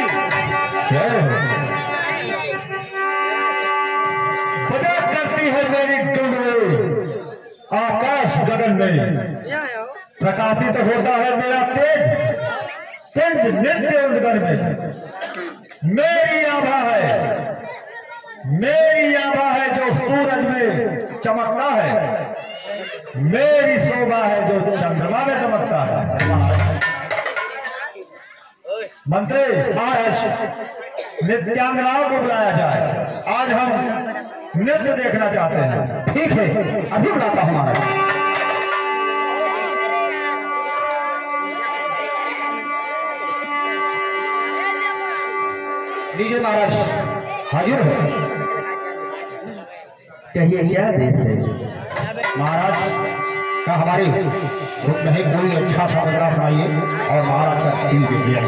बजात करती है मेरी धुन में आकाश गगन में, प्रकाशित होता है मेरा तेज तेज नृत्य उद्गन में। मेरी आभा है जो सूरज में चमकता है, मेरी शोभा है जो चंद्रमा में चमकता है। मंत्री आज नृत्यांगनाओं को बुलाया जाए, आज हम नृत्य देखना चाहते हैं। ठीक है, अभी बुलाता हूं महाराज। लीजिए महाराज हाजिर हो। कहिए क्या देश है महाराज का हमारे रूप में कोई अच्छा सा मुद्रा सुनाइए और महाराज का दिल भी दिया।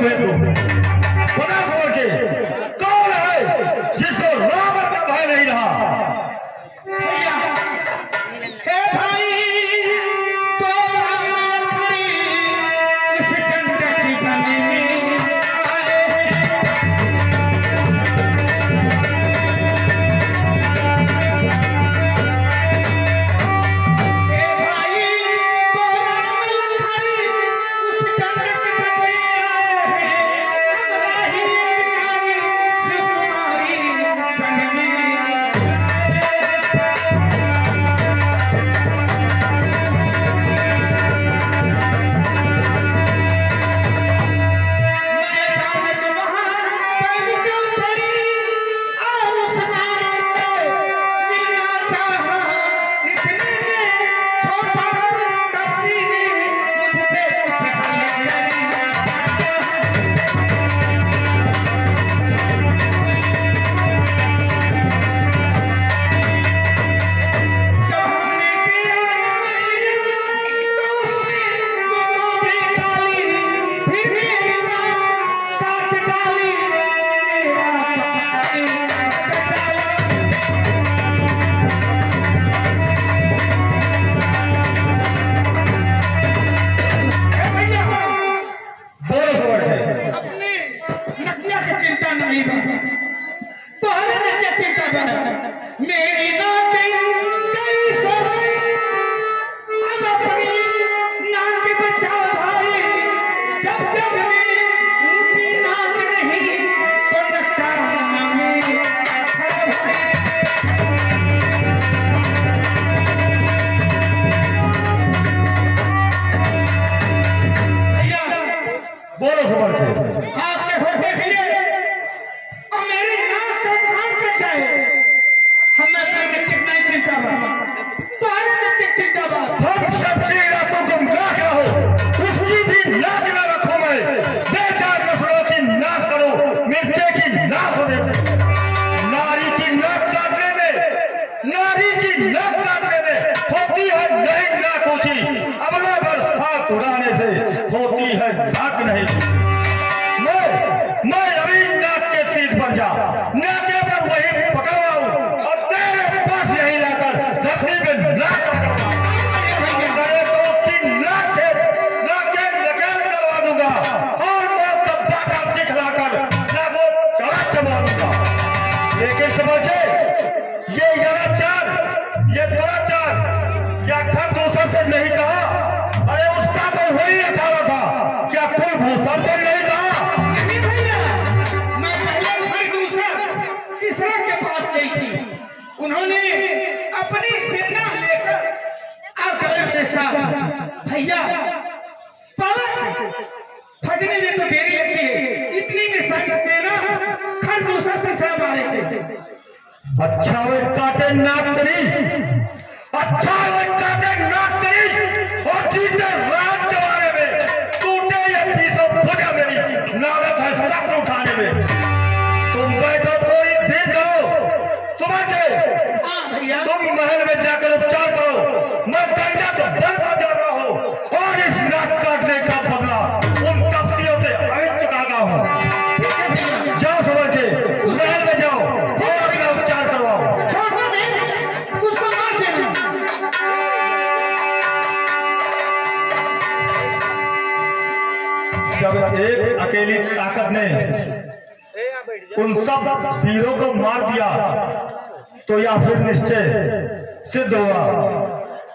भेज दो, पता समझ के कौन है जिसको रावण लेकिन समझे ये दुराचार, ये दुराचार क्या खर दूसर से नहीं कहा? अरे उसका तो वही अठारह था, क्या कोई भूसर से नहीं कहा? नहीं भैया, मैं पहले खर दूसर तीसरा के पास गई थी, उन्होंने अपनी सेना लेकर आकर मेरे साथ भैया पाला फजने में तो देरी लगती है, इतनी में सारी सेना खर दूसर से सब आ रहे थे। अच्छा वे काटे नाक तेरी, अच्छा वे काटे नाक तेरी और जीते रात जमाने में, टूटे ये पीसों फुटा मेरी नागत है स्टाफ उठाने में। तुम बैठो, थोड़ी देर करो, सुबह के तुम महल में जाकर उपचार करो, मैं गंजा को बंदा जा रहा हूँ और इस नाक काटने का बदला अकेली ताकत ने उन सब वीरों को मार दिया तो या फिर निश्चय सिद्ध हुआ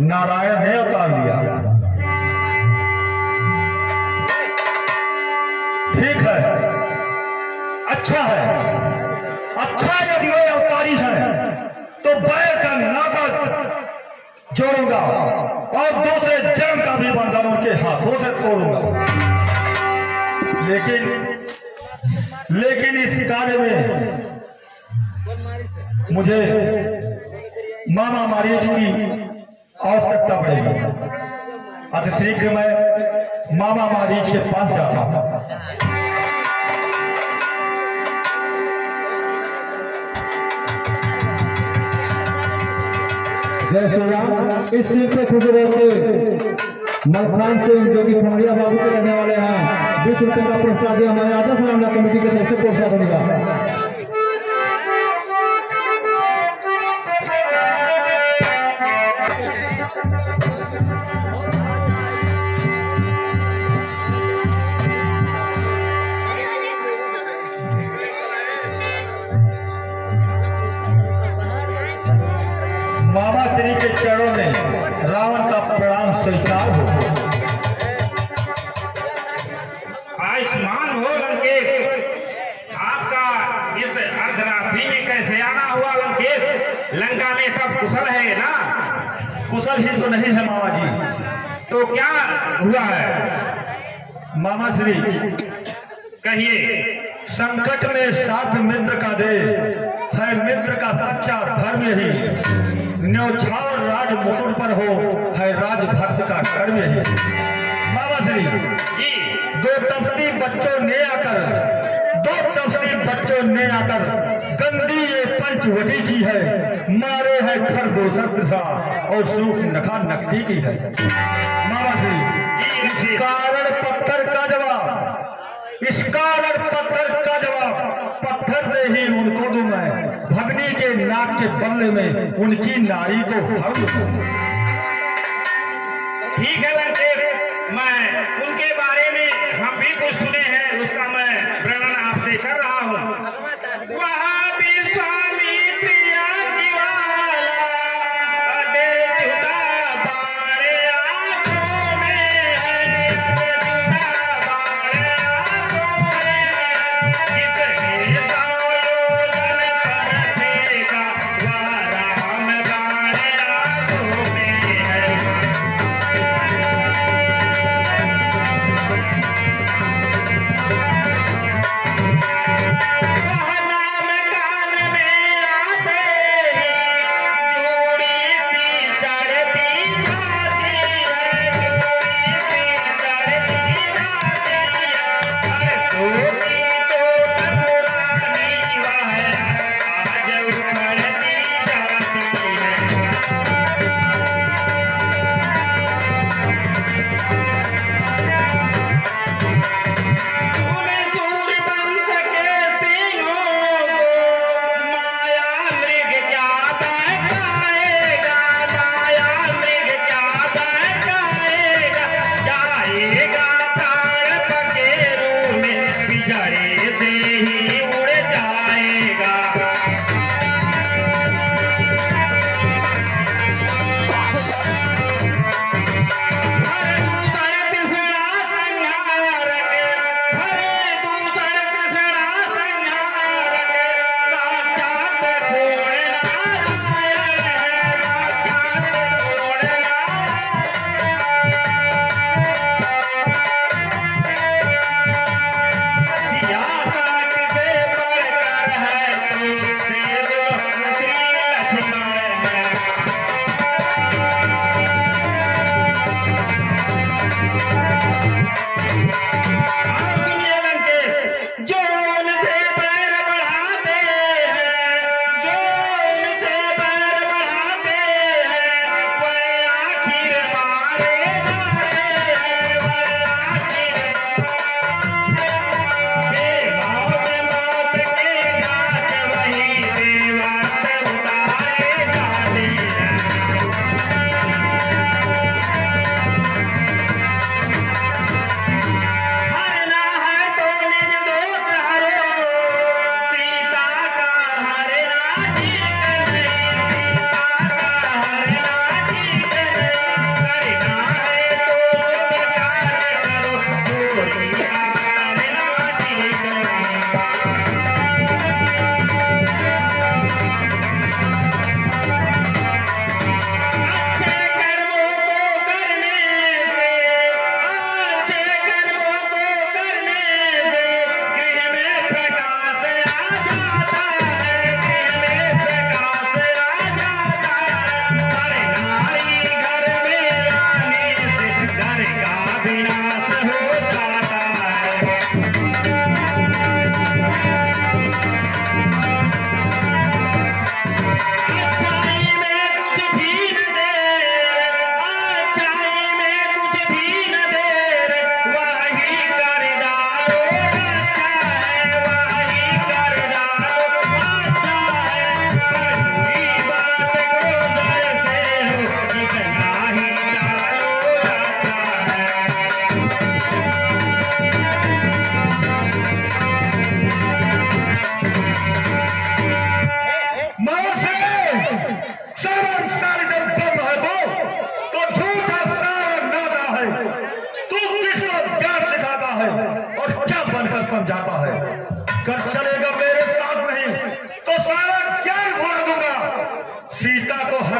नारायण ने उतार दिया। ठीक है, अच्छा है, अच्छा यदि वे अवतारी है तो बैर का नाता जोड़ूंगा और दूसरे जन्म का भी बंधन उनके हाथों से तोड़ूंगा। लेकिन इस कार्य में मुझे मामा मारियच की आवश्यकता पड़ेगी। अच्छा, ठीक है, मैं मामा मारियच के पास जाता हूं। जय श्री राम। इस सीट पे खुश रहेंगे मलखान सिंह जो कि फमरिया बाबू के रहने वाले हैं। 20 रुपए का पुरस्कार दिया हमारे आदर्श मामला कमेटी के तरफ से पुरस्कार बनेगा। बाबा श्री के चरणों में रावण का प्रणाम स्वीकार हो। आयुष्मान हो लंकेश, आपका इस अर्धरात्रि में कैसे आना हुआ लंकेश? लंका में सब कुशल है ना? कुशल ही तो नहीं है मामा जी। तो क्या हुआ है मामा श्री? कहिए। संकट में साथ मित्र का दे, है मित्र का सच्चा धर्म ही। न्योछावर राज मुकुट पर हो, है राज भक्त का कर्म ही। बाबा श्री जी, दो तपसी बच्चों ने आकर गंदी ये पंचवटी की है, मारे है खर दूसर सा और सूर्पनखा नकटी की है। बाबा श्री, कारण पत्थर का जवाब, इस कारण पत्थर का जवाब पत्थर से ही उनको दूं मैं, भगनी के नाक के बदले में उनकी नारी को हर। ठीक है लंकेश, मैं उनके बारे में हम भी कुछ सुने हैं, उसका मैं प्रेरणा आपसे कर रहा हूँ। वहाँ भी स्वामी प्रिया दीवाला अटे छुटा बारे आंखों में है, अटे छुटा बारे आंखों में है, कितने सालों पर देगा वारा हम बारे आंखों में है।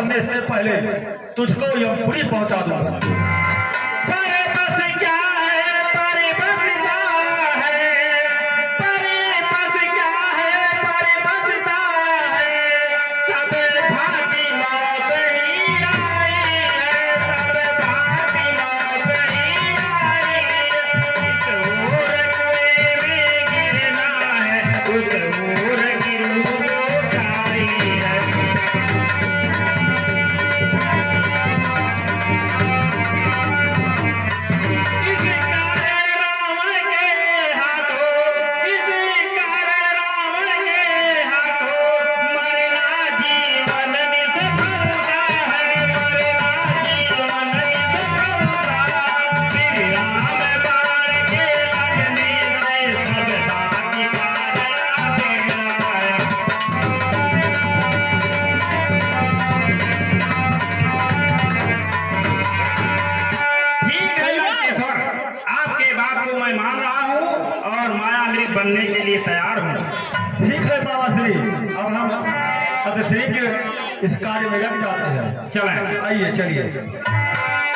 बनने से पहले तुझको यमपुरी पहुंचा दूंगा। इस कार्य में लग जाते हैं। चलें, आइए चलिए।